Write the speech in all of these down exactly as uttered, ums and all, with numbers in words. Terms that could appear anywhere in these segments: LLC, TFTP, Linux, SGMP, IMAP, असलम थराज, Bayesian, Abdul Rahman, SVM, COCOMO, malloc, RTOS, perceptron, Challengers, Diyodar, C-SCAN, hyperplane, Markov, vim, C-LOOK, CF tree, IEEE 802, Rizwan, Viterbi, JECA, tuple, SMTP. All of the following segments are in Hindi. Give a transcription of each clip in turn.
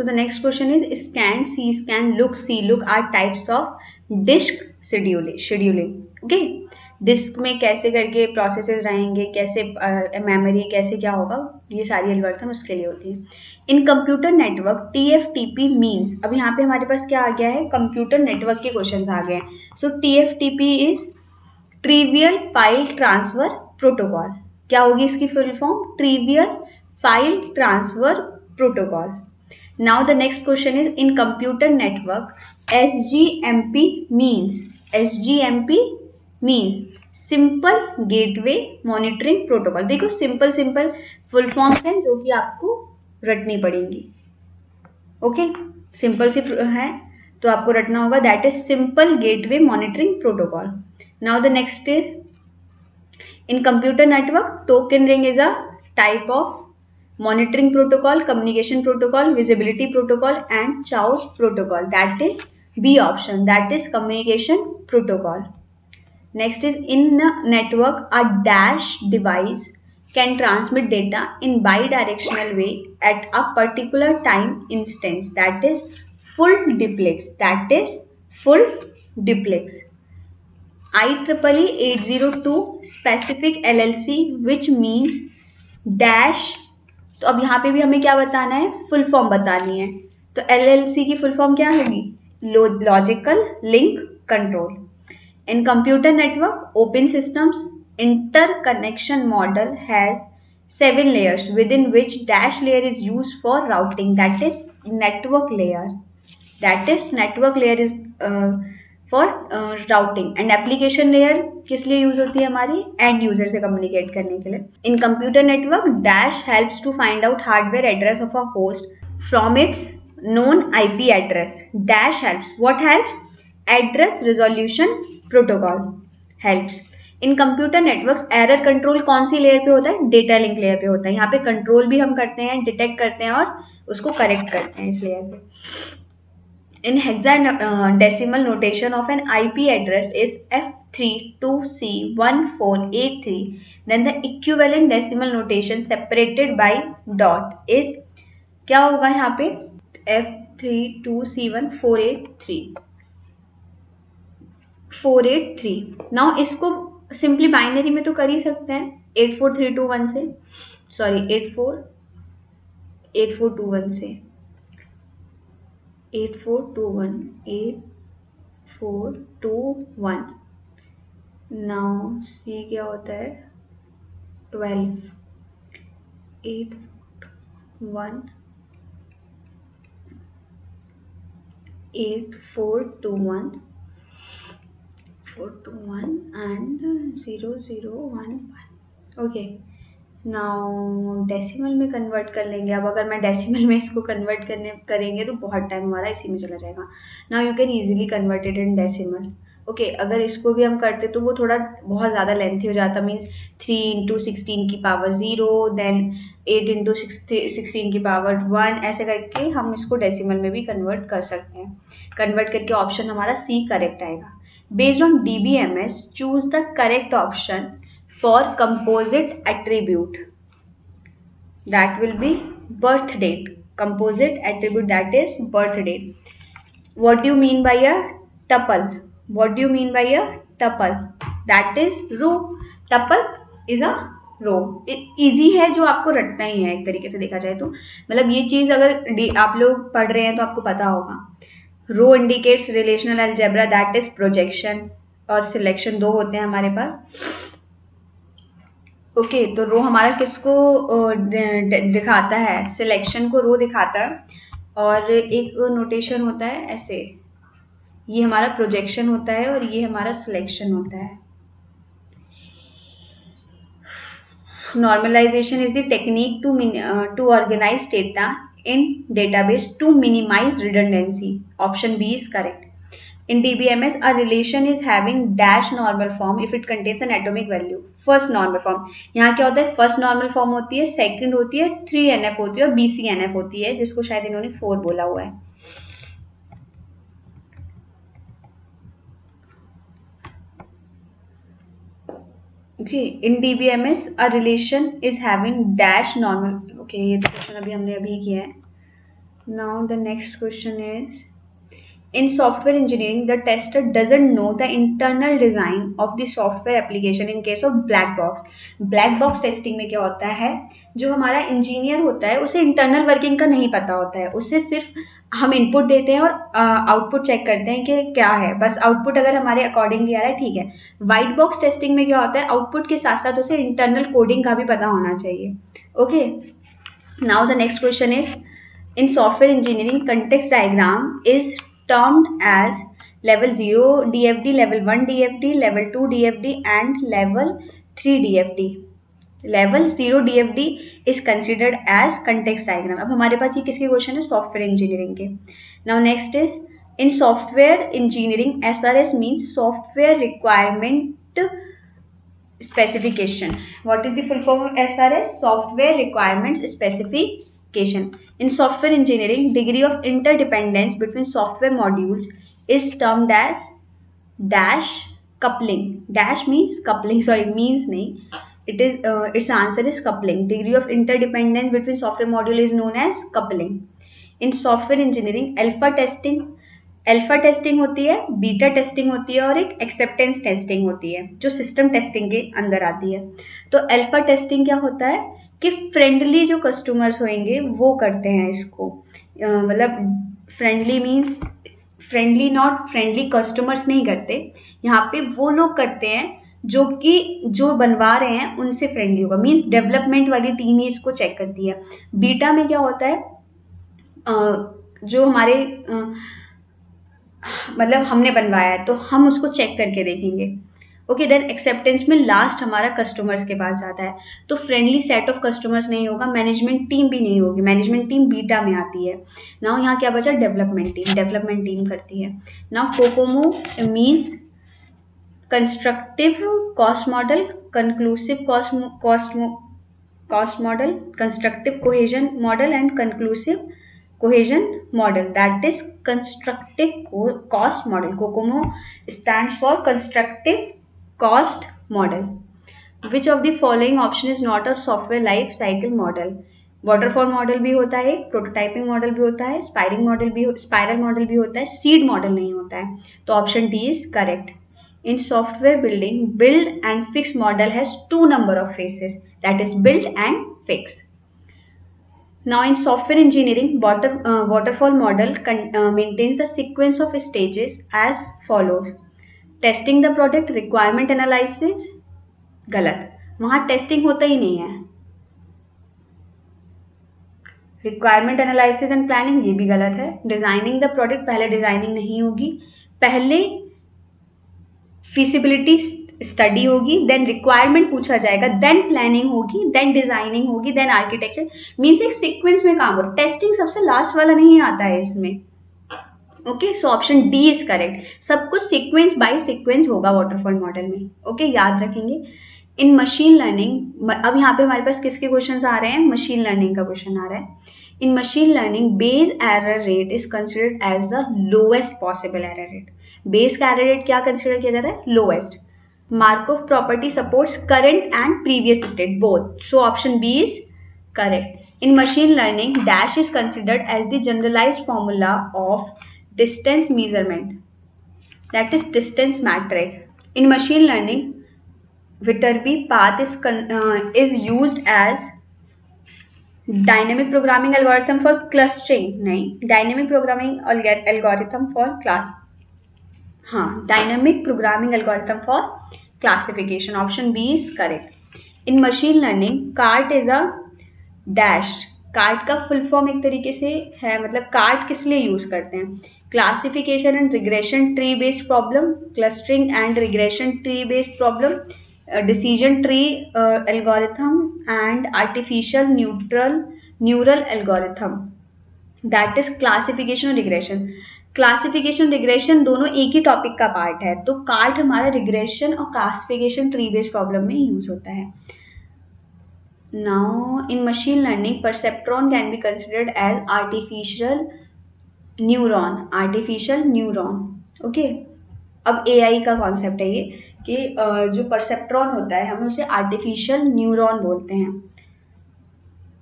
So the next question is scan, C scan, look, C look are types of disk scheduling. Okay, disk में कैसे करके प्रोसेसेस रहेंगे, कैसे मेमोरी uh, कैसे क्या होगा, ये सारी एल्गोरिथम उसके लिए होती है. In computer network T F T P means, अब यहाँ पे हमारे पास क्या आ गया है, कंप्यूटर नेटवर्क के क्वेश्चंस आ गए हैं. So T F T P is trivial file transfer protocol. क्या होगी इसकी full form, trivial file transfer protocol. Now the next question is in computer network S G M P means, S G M P means simple gateway monitoring protocol. देखो सिंपल सिंपल फुल फॉर्म्स हैं जो कि आपको रटनी पड़ेंगी. Okay okay? सिंपल सी है तो आपको रटना होगा, that is simple gateway monitoring protocol. Now the next is in computer network token ring is a type of monitoring protocol, communication protocol, visibility protocol and chaos protocol. That is B option, that is communication protocol. Next is in a network a dash device can transmit data in bidirectional way at a particular time instance, that is full duplex, that is full duplex. I triple E eight oh two specific L L C which means dash. तो अब यहाँ पे भी हमें क्या बताना है, फुल फॉर्म बतानी है. तो L L C की फुल फॉर्म क्या होगी, logical link control. In computer network, open systems interconnection model has seven layers within which dash layer is used for routing. That is network layer. That is network layer is uh, for uh, routing. And application layer किस लिए यूज होती है हमारी, एंड यूजर से कम्युनिकेट करने के लिए. In computer network, dash helps to find out hardware address of a host from its known I P address. Dash helps. What helps? Address resolution protocol helps. In computer networks error control कौन सी लेयर पे होता है, डेटा लिंक लेयर पे होता है. यहाँ पे कंट्रोल भी हम करते हैं, डिटेक्ट करते हैं और उसको करेक्ट करते हैं इस लेयर पे. In hexadecimal notation of an IP address is F three two C one four eight three, then the equivalent decimal notation separated by dot is, क्या होगा यहाँ पे, F three two C one four eight three four eight three. Now इसको सिंपली बाइनरी में तो कर ही सकते हैं eight four three two one से, sorry eight four eight four two one से, eight four two one eight four two one. Now C क्या होता है, twelve eight one eight four two one four two one and zero zero one one. okay, now decimal में convert कर लेंगे. अब अगर मैं decimal में इसको convert करने करेंगे तो बहुत time हमारा इसी में चला जाएगा. Now you can easily convert it in decimal. Okay okay, अगर इसको भी हम करते तो वो थोड़ा बहुत ज़्यादा लेंथी हो जाता. मीन्स थ्री इंटू सिक्सटीन की power zero, then eight into sixteen की पावर वन, ऐसे करके हम इसको डेसिमल में भी कन्वर्ट कर सकते हैं. कन्वर्ट करके ऑप्शन हमारा सी करेक्ट आएगा. Based on D B M S choose the correct option for composite attribute, that will be birth date. Composite attribute that is birth date. What you mean by a tuple, what do you mean by a tuple, that is row. tuple is a row. easy है, जो आपको रटना ही है एक तरीके से देखा जाए तो. मतलब ये चीज़ अगर आप लोग पढ़ रहे हैं तो आपको पता होगा. row indicates relational algebra, that is projection और selection, दो होते हैं हमारे पास. ओके okay, तो row हमारा किसको दिखाता है, selection को row दिखाता है. और एक notation होता है ऐसे, ये हमारा प्रोजेक्शन होता है और ये हमारा सिलेक्शन होता है. Normalisation is the technique to to organise data in database to minimize redundancy. Option B is correct. In DBMS a relation is having dash normal form if it contains an atomic value. First normal form, यहाँ क्या होता है, फर्स्ट नॉर्मल फॉर्म होती है, सेकंड होती है थ्री एन एफ होती है और बी सी एन एफ होती है, जिसको शायद इन्होंने फोर बोला हुआ है. Okay, in D B M S a relation is having dash normal. Okay, ये क्वेश्चन अभी हमने अभी किया है. Now the next question is, in software engineering, the tester doesn't know the internal design of the software application in case of black box. Black box testing में क्या होता है, जो हमारा इंजीनियर होता है उसे इंटरनल वर्किंग का नहीं पता होता है, उसे सिर्फ हम इनपुट देते हैं और आउटपुट चेक करते हैं कि क्या है, बस आउटपुट अगर हमारे अकॉर्डिंगली आ रहा है ठीक है। वाइट बॉक्स टेस्टिंग में क्या होता है, आउटपुट के साथ साथ उसे इंटरनल कोडिंग का भी पता होना चाहिए। Okay, now the next question is, in software engineering context diagram is termed as level zero D F D, level one D F D, level two D F D and level three D F D. level zero D F D is considered as context diagram. अब हमारे पास ये किसके क्वेश्चन है, सॉफ्टवेयर इंजीनियरिंग के। Now next is, in software engineering S R S means software requirement specification. What is the full form of S R S? Software requirements specification. In software engineering, degree of interdependence between software modules is termed as dash coupling. Dash means coupling. Sorry, means नहीं. It is uh, its answer is coupling. Degree of interdependence between software module is known as coupling. In software engineering, alpha testing, alpha testing होती है, beta testing होती है और एक acceptance testing होती है, जो system testing के अंदर आती है। तो alpha testing क्या होता है कि फ्रेंडली जो कस्टमर्स होंगे वो करते हैं इसको, मतलब friendly means friendly not friendly customers नहीं करते, यहाँ पे वो लोग करते हैं जो कि जो बनवा रहे हैं उनसे फ्रेंडली होगा, मीन्स डेवलपमेंट वाली टीम ही इसको चेक करती है। बीटा में क्या होता है, जो हमारे मतलब हमने बनवाया है तो हम उसको चेक करके देखेंगे। ओके, देन एक्सेप्टेंस में लास्ट हमारा कस्टमर्स के पास जाता है, तो फ्रेंडली सेट ऑफ कस्टमर्स नहीं होगा, मैनेजमेंट टीम भी नहीं होगी, मैनेजमेंट टीम बीटा में आती है। नाउ यहाँ क्या बचा, डेवलपमेंट टीम, डेवलपमेंट टीम करती है। Now COCOMO means constructive cost model, conclusive cost cost cost model, constructive cohesion model and conclusive cohesion model, that is constructive cost model. COCOMO stands for constructive cost model. Which of the following option is not a software life cycle model? Waterfall model भी होता है, प्रोटोटाइपिंग मॉडल भी होता है, स्पायरिंग मॉडल भी स्पायरल मॉडल भी होता है, सीड मॉडल नहीं होता है, तो option D is correct. In software building, build and fix model has two number of phases, that is build and fix. Now in software engineering, water, uh, waterfall model con, uh, maintains the sequence of stages as follows. Testing the product, requirement analysis, गलत, वहाँ testing होता ही नहीं है। Requirement analysis and planning ये भी गलत है। Designing the product, पहले designing नहीं होगी, पहले feasibility स्टडी होगी, देन रिक्वायरमेंट पूछा जाएगा, देन प्लानिंग होगी, देन डिजाइनिंग होगी, देन आर्किटेक्चर, मीन्स एक सीक्वेंस में काम हो, टेस्टिंग सबसे लास्ट वाला नहीं आता है इसमें। Okay, so option D is correct, सब कुछ सीक्वेंस बाय सीक्वेंस होगा वाटरफॉल मॉडल में। ओके okay, याद रखेंगे। इन मशीन लर्निंग, अब यहाँ पे हमारे पास किसके क्वेश्चन आ रहे हैं, मशीन लर्निंग का क्वेश्चन आ रहा है। In machine learning, Bayes error rate is considered as the lowest possible error rate. Bayes का एरर रेट क्या कंसिडर किया जा रहा है, lowest. Markov property supports current and previous state both, so option B is correct. In machine learning, dash is considered as the generalized formula of distance measurement, that is distance metric. In machine learning, Viterbi path is con uh, is used as dynamic programming algorithm for clustering. नहीं, dynamic programming algorithm for class. हाँ, dynamic programming algorithm for classification, option B is correct. In machine learning, CART is a dash, CART का फुल फॉर्म एक तरीके से है, मतलब कार्ट किस लिए यूज करते हैं, classification and regression tree based problem, clustering and regression tree based problem, decision tree algorithm and artificial neutral neural algorithm, that is classification और रिग्रेशन। क्लासिफिकेशन रिग्रेशन दोनों एक ही टॉपिक का पार्ट है, तो कार्ट हमारा रिग्रेशन और क्लासिफिकेशन ट्री बेस्ड प्रॉब्लम में यूज होता है। Now in machine learning, perceptron can be considered as artificial neuron, artificial neuron. Okay, अब एआई का कॉन्सेप्ट है ये कि जो परसेप्ट्रॉन होता है हम उसे आर्टिफिशियल न्यूरॉन बोलते हैं,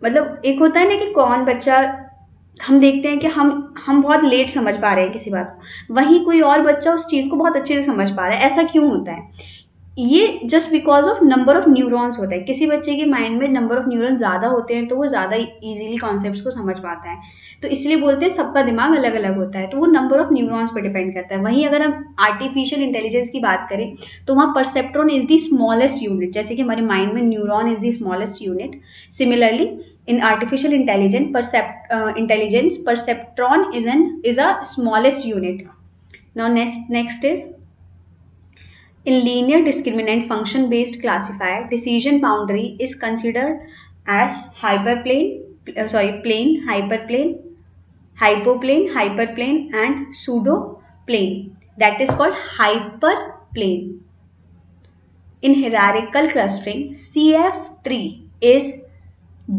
मतलब एक होता है ना कि कौन बच्चा हम देखते हैं कि हम हम बहुत लेट समझ पा रहे हैं किसी बात को, वहीं कोई और बच्चा उस चीज़ को बहुत अच्छे से समझ पा रहा है। ऐसा क्यों होता है? ये just because of number of neurons होता है। किसी बच्चे के माइंड में नंबर ऑफ न्यूरॉन ज़्यादा होते हैं तो वो ज़्यादा इजीली कॉन्सेप्ट्स को समझ पाता है। तो इसलिए बोलते हैं सबका दिमाग अलग अलग होता है, तो वो नंबर ऑफ न्यूरॉन्स पर डिपेंड करता है। वहीं अगर हम आर्टिफिशियल इंटेलिजेंस की बात करें तो वहाँ perceptron is the smallest unit, जैसे कि हमारे माइंड में neuron is the smallest unit. Similarly in artificial intelligence percept uh, intelligence perceptron is an is a smallest unit. Now next next is in linear discriminant function based classifier, decision boundary is considered as hyperplane uh, sorry plane hyperplane hypoplane hyperplane and pseudoplane, that is called hyperplane. In hierarchical clustering, C F tree is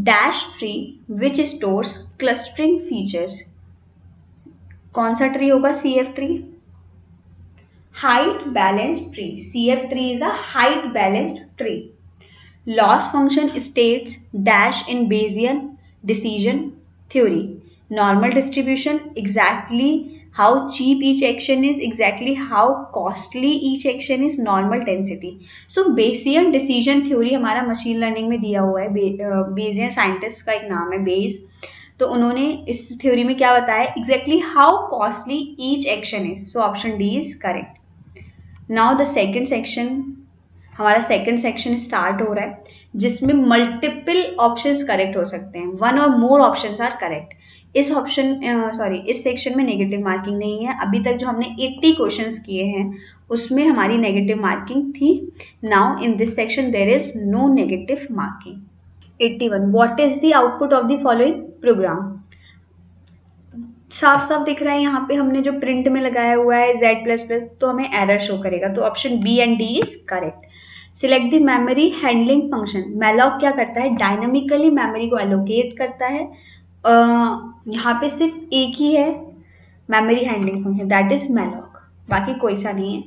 dash tree which stores clustering features. कौन सा ट्री होगा? C F tree, height balanced tree. C F tree is a height balanced tree. Loss function states dash in Bayesian decision theory, normal distribution, exactly how cheap each action is, exactly how costly each action is, normal density. So Bayesian decision theory हमारा मशीन लर्निंग में दिया हुआ है, बे, बेसियन साइंटिस्ट का एक नाम है बेस। तो उन्होंने इस थ्योरी में क्या बताया? Exactly how costly each action is. So option D is correct. Now the second section, हमारा सेकेंड सेक्शन स्टार्ट हो रहा है जिसमें मल्टीपल ऑप्शंस करेक्ट हो सकते हैं, वन और मोर ऑप्शंस आर करेक्ट। इस ऑप्शन सॉरी इस सेक्शन में नेगेटिव मार्किंग नहीं है। अभी तक जो हमने अस्सी क्वेश्चंस किए हैं उसमें हमारी नेगेटिव मार्किंग थी। Now in this section there is no negative marking. इक्यासी what is the output of the following program. साफ साफ दिख रहा है यहाँ पे हमने जो प्रिंट में लगाया हुआ है जेड प्लस प्लस, तो हमें एरर शो करेगा। तो option B and D is correct. Select the memory handling function. malloc क्या करता है? डायनामिकली मेमोरी को एलोकेट करता है। uh, यहाँ पे सिर्फ एक ही है memory handling function, that is malloc, बाकी कोई सा नहीं है।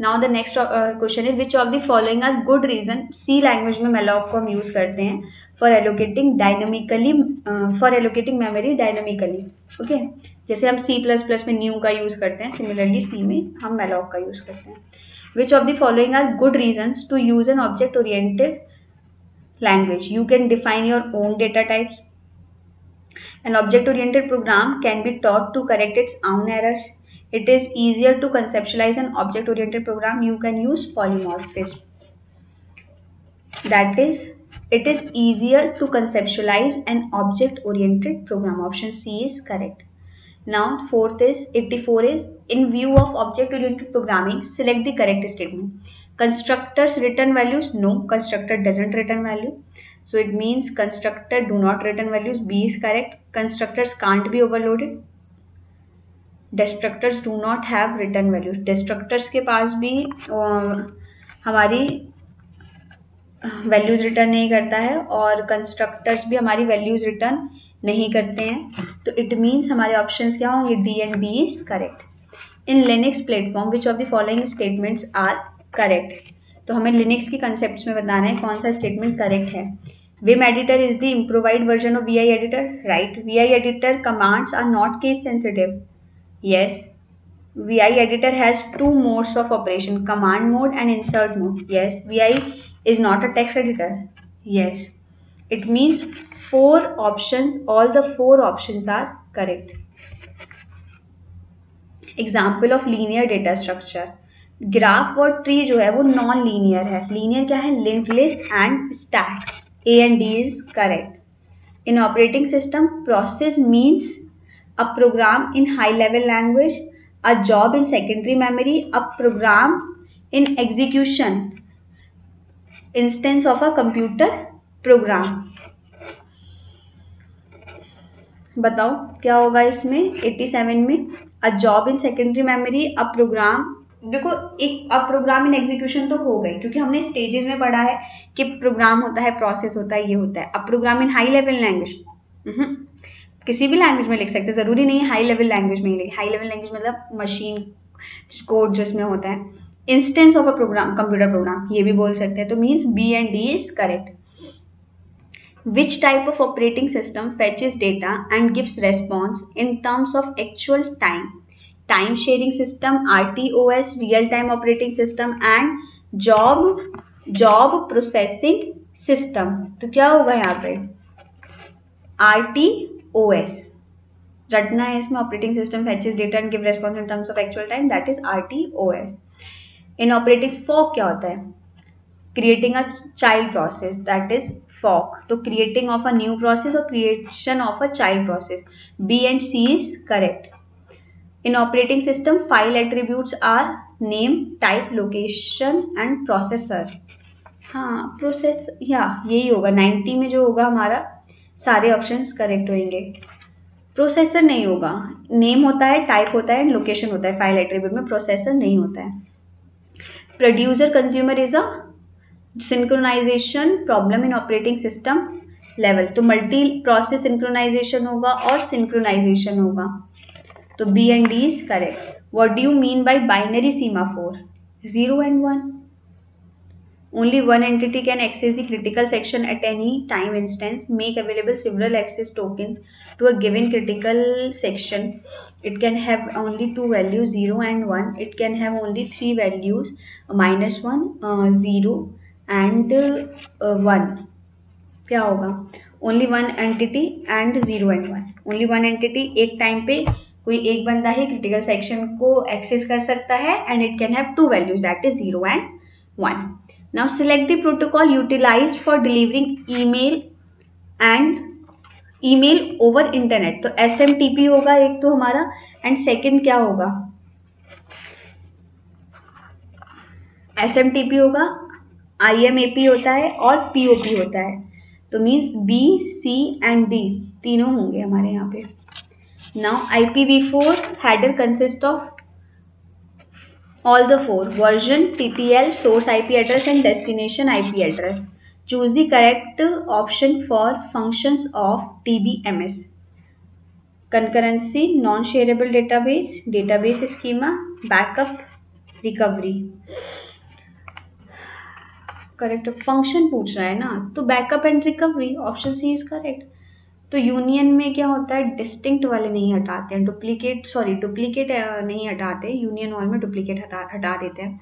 Now the next question is which of the following are good reason. C language में malloc को हम यूज़ करते हैं for allocating dynamically for allocating memory dynamically. Okay, जैसे हम सी प्लस प्लस में न्यू का यूज़ करते हैं, सिमिलरली सी में हम malloc का यूज़ करते हैं। Which of the following are good reasons to use an object-oriented language? You can define your own data types. An object-oriented program can be taught to correct its own errors. It is easier to conceptualize an object-oriented program. You can use polymorphism. That is, it is easier to conceptualize an object-oriented program. Option C is correct. Now fourth is eighty-four is in view of object-oriented programming, select the correct statement. Constructors return values? No, constructor doesn't return value. So it means constructor do not return values. B is correct. Constructors can't be overloaded. Destructors do not have return values. Destructors के पास भी uh, हमारी वैल्यूज़ रिटर्न नहीं करता है और कंस्ट्रक्टर्स भी हमारी वैल्यूज़ रिटर्न नहीं करते हैं। तो इट मीन्स हमारे ऑप्शंस क्या होंगे? D and B is correct. In Linux platform which of the following statements are correct. तो हमें लिनक्स के कंसेप्ट्स में बताना है कौन सा स्टेटमेंट करेक्ट है। Vim editor is the improved version of V I editor, right. V I editor commands are not case sensitive, yes. V I editor has two modes of operation, command mode and insert mode, yes. V I is not a text editor, yes. It means four options, all the four options are correct. Example of linear data structure. Graph और tree जो है वो non linear है। Linear क्या है? Linked list and stack. A and D is correct. In operating system, process means a program in high level language, a job in secondary memory, a program in execution, instance of a computer program. बताओ क्या होगा इसमें? सत्तासी में a job in secondary memory, a program, देखो एक अ प्रोग्राम इन एग्जीक्यूशन तो हो गई क्योंकि हमने स्टेजेस में पढ़ा है कि प्रोग्राम होता है, प्रोसेस होता है, ये होता है। A program in high level language, किसी भी लैंग्वेज में लिख सकते, ज़रूरी नहीं है हाई लेवल लैंग्वेज में ही लिखे। हाई लेवल लैंग्वेज मतलब मशीन कोड जो इसमें होता है। Instance of a program, computer program, ये भी बोल सकते हैं। तो means B and D is correct. Which type of operating system fetches data and gives response in terms of actual time? Time sharing system, R T O S, real time operating system and job job processing system. तो क्या होगा यहाँ पे R T O S रटना है इसमें, operating system fetches data and give response in terms of actual time, that is R T O S. In operating fork क्या होता है? Creating a child process, that is fork. तो creating of a new process और creation of a child process. B and C is correct. In operating system, file attributes are name, type, location and processor. हाँ process या यही होगा, नाइन्टी में जो होगा हमारा सारे ऑप्शंस करेक्ट होंगे. प्रोसेसर नहीं होगा, नेम होता है, टाइप होता है, लोकेशन होता है. फाइल एट्रीब्यूट में प्रोसेसर नहीं होता है. Producer consumer is a synchronization problem in operating system level. तो मल्टी प्रोसेस सिंक्रोनाइजेशन होगा और सिंक्रोनाइजेशन होगा. तो B and D is correct. What do you mean by binary semaphore? Zero and one. Only one entity can access the critical section at any time instance. Make available several access tokens to a given critical section. It can have only two values, zero and one. It can have only three values, minus one, uh, zero, and uh, uh, one. क्या होगा? Only one entity and zero and one. Only one entity एक time पे कोई एक बंदा ही critical section को access कर सकता है and it can have two values, that is zero and one. Now select the protocol utilized for delivering email and email over internet. तो S M T P होगा एक तो हमारा, and second क्या होगा? S M T P होगा, I M A P होता है और P O P होता है. तो means B, C and D तीनों होंगे हमारे यहाँ पे. Now I P v four header consists of all the four: version, T T L, source I P address and destination I P address. Choose the correct option for functions of D B M S. Concurrency, non-shareable database, database schema, backup, recovery. Correct function पूछ रहा है ना, तो backup and recovery option C is correct. तो यूनियन में क्या होता है, डिस्टिंक्ट वाले नहीं हटाते हैं, डुप्लीकेट सॉरी डुप्लीकेट नहीं हटाते, यूनियन ऑल में डुप्लीकेट हटा हटा देते हैं.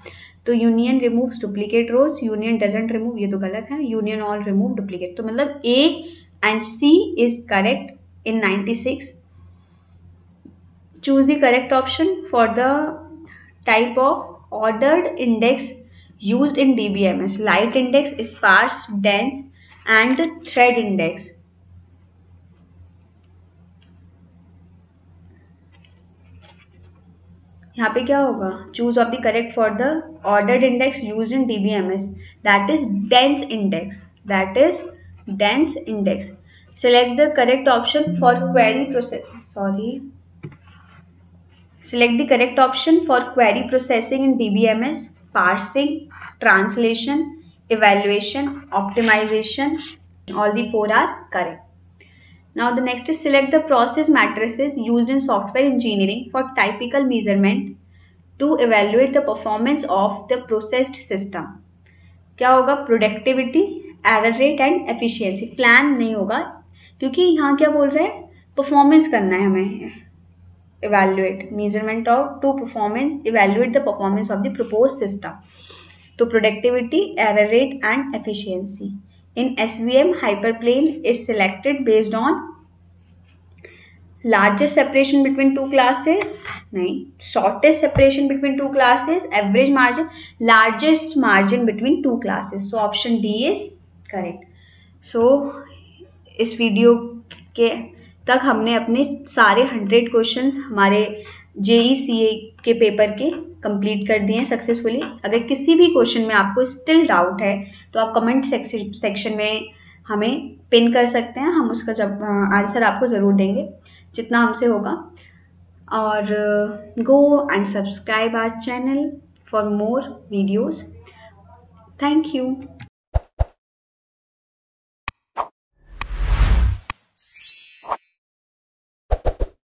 तो union removes duplicate rows, union doesn't remove, ये तो गलत है, यूनियन ऑल रिमूव डुप्लीकेट. तो मतलब A and C is correct in ninety six. Choose the correct option for the type of ordered index use in D B M S. Light index, sparse, dense and thread index. यहाँ पे क्या होगा? Choose of the correct for the ordered index use in D B M S, that is dense index, that is dense index. Select the correct option for query process sorry select the correct option for query processing in D B M S, parsing, translation, evaluation, optimization. All the four are correct. Now the next is select the process matrices used in software engineering for typical measurement to evaluate the performance of the processed system. क्या होगा? Productivity, error rate and efficiency. Plan नहीं होगा क्योंकि यहाँ क्या बोल रहे हैं, performance करना है हमें. Evaluate, measurement of to performance, evaluate the performance of the proposed system. तो productivity, error rate and efficiency. In S V M, hyperplane is selected based on largest separation between two classes, नहीं, shortest separation between two classes, average margin, largest margin between two classes. So option D is correct. So इस वीडियो के तक हमने अपने सारे हंड्रेड क्वेश्चंस हमारे J E C A के पेपर के कंप्लीट कर दिए हैं सक्सेसफुली. अगर किसी भी क्वेश्चन में आपको स्टिल डाउट है तो आप कमेंट सेक्शन में हमें पिन कर सकते हैं, हम उसका जब आंसर आपको ज़रूर देंगे जितना हमसे होगा. और go and subscribe our channel for more videos. Thank you.